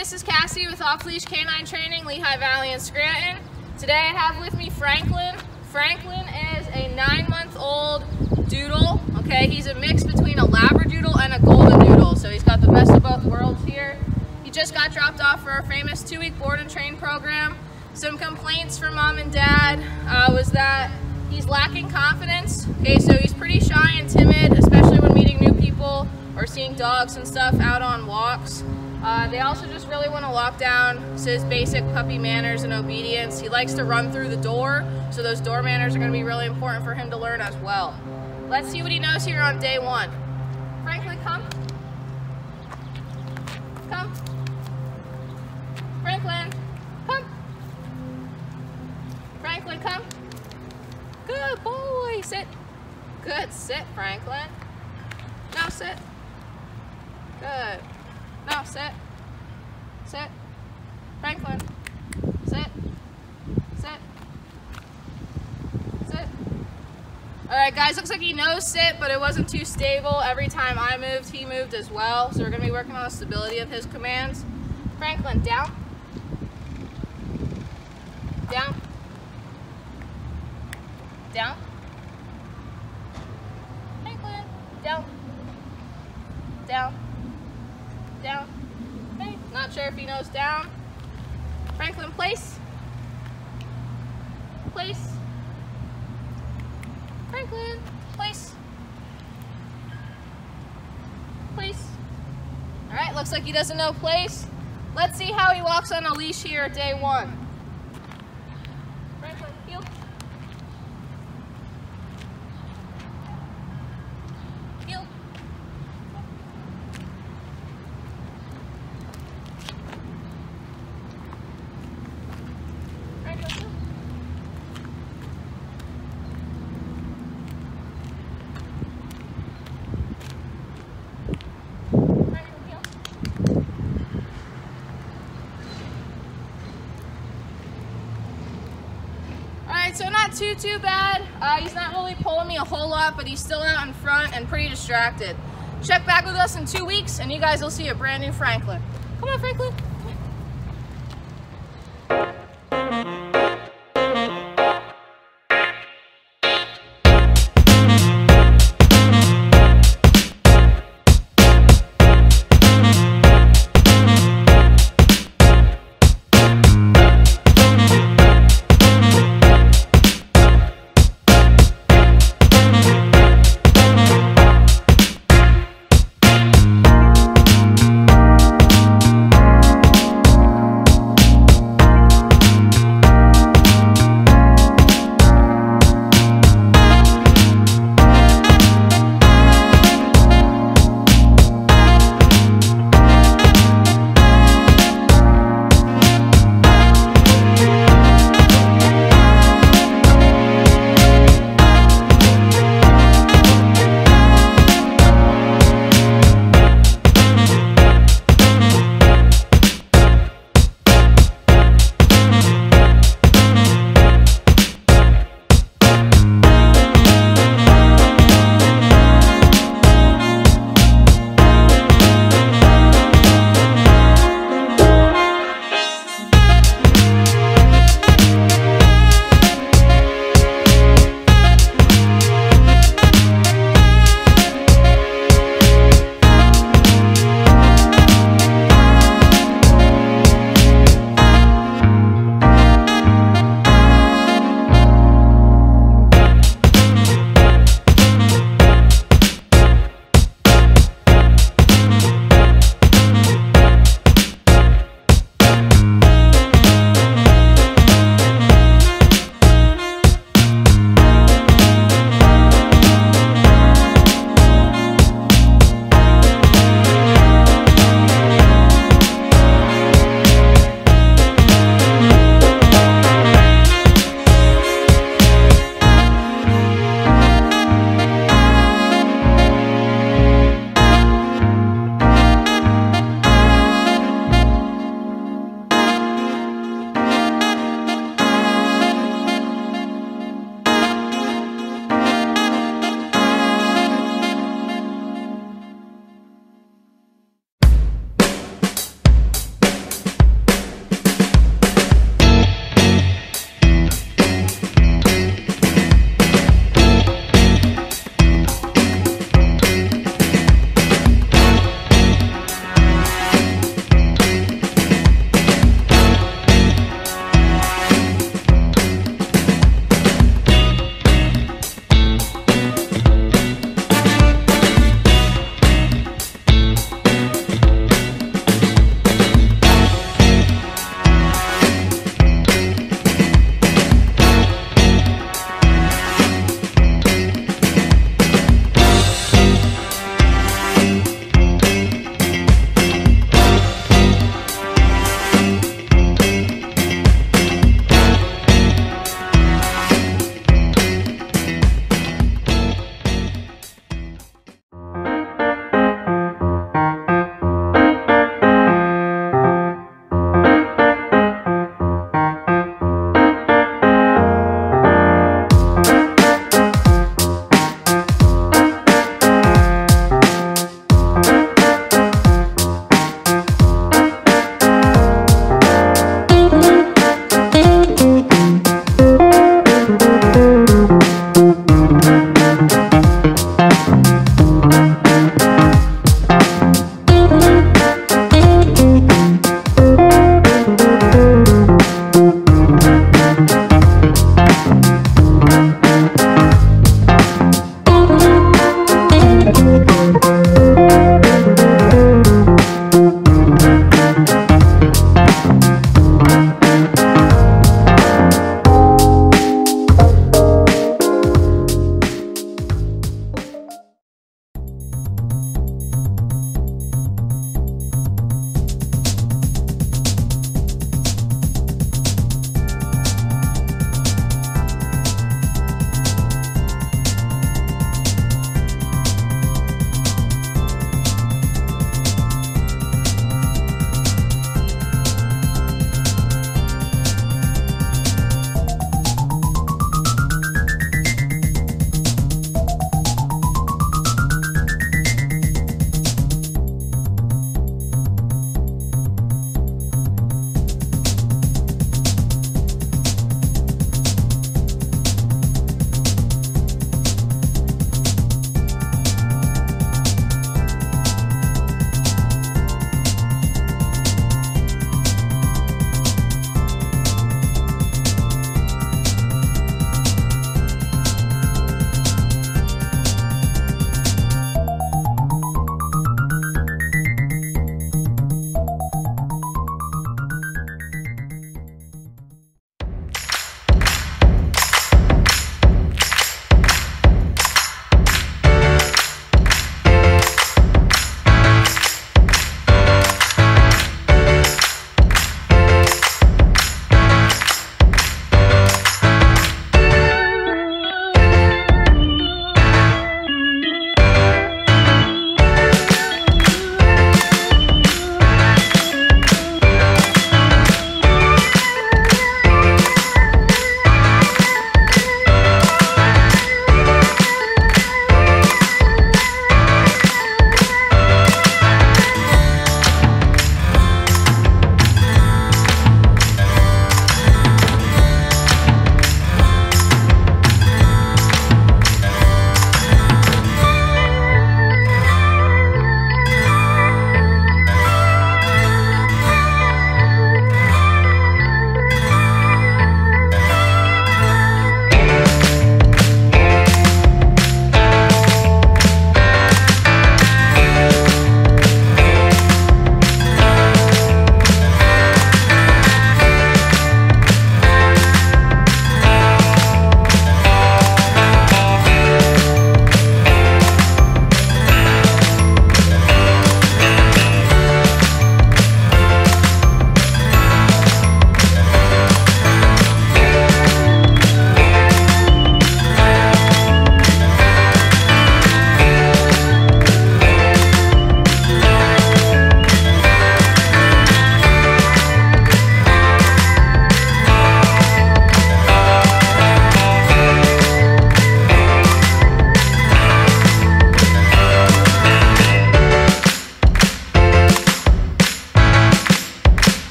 this is Cassie with Off-Leash Canine Training, Lehigh Valley and Scranton. Today I have with me Franklin. Franklin is a 9-month-old doodle, okay? He's a mix between a Labradoodle and a Goldendoodle, so he's got the best of both worlds here. He just got dropped off for our famous 2-week board and train program. Some complaints from mom and dad was that he's lacking confidence, okay? So he's pretty shy and timid, especially when meeting new people or seeing dogs and stuff out on walks. They also just really want to lock down his basic puppy manners and obedience. He likes to run through the door, so those door manners are going to be really important for him to learn as well. Let's see what he knows here on day one. Franklin, come. Come. Franklin, come. Franklin, come. Good boy, sit. Good, sit, Franklin. Now sit. Good. Now sit. Sit. Franklin. Sit. Sit. Sit. Alright guys, looks like he knows sit, but it wasn't too stable. Every time I moved, he moved as well. So we're going to be working on the stability of his commands. Franklin, down. Down. Down. Franklin, down. Down. Down. Okay. Not sure if he knows down. Franklin, place. Place. Franklin, place. Place. Alright, looks like he doesn't know place. Let's see how he walks on a leash here at day one. Franklin, heel. So not too bad. He's not really pulling me a whole lot, but he's still out in front and pretty distracted. Check back with us in 2 weeks and you guys will see a brand new Franklin. Come on, Franklin.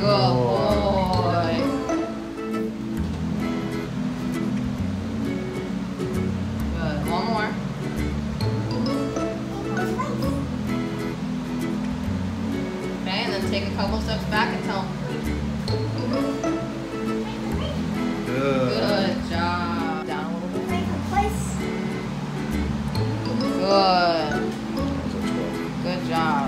Good boy. Good. One more. Okay, and then take a couple steps back and tell him. Good. Good job. Down a little bit. Good. Good job.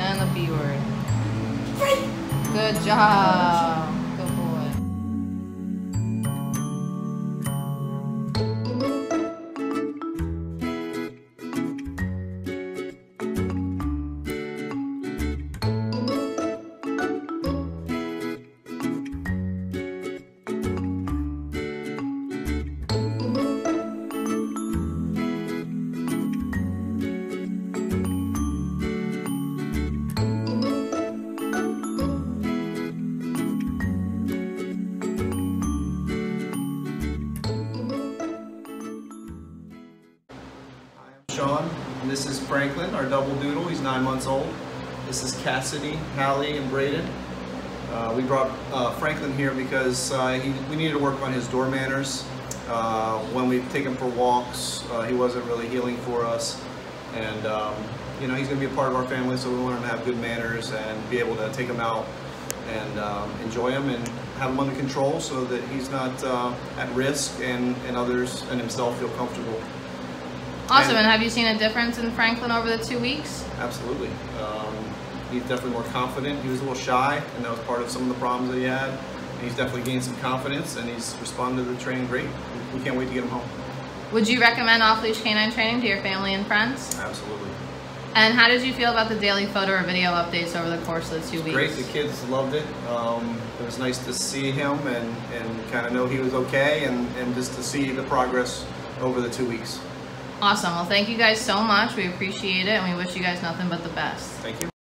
And the B word. Free. Good job. Good boy. And this is Franklin, our Double Doodle. He's 9 months old. This is Cassidy, Hallie, and Brayden. We brought Franklin here because we needed to work on his door manners. When we take him for walks, he wasn't really healing for us. And you know, he's going to be a part of our family, so we want him to have good manners and be able to take him out and enjoy him and have him under control so that he's not at risk and others and himself feel comfortable. Awesome, and have you seen a difference in Franklin over the 2 weeks? Absolutely. He's definitely more confident. He was a little shy, and that was part of some of the problems that he had. And he's definitely gained some confidence, and he's responded to the training great. We can't wait to get him home. Would you recommend Off-Leash Canine Training to your family and friends? Absolutely. And how did you feel about the daily photo or video updates over the course of the 2 weeks? Great, the kids loved it. It was nice to see him and kind of know he was okay, and just to see the progress over the 2 weeks. Awesome. Well, thank you guys so much. We appreciate it, and we wish you guys nothing but the best. Thank you.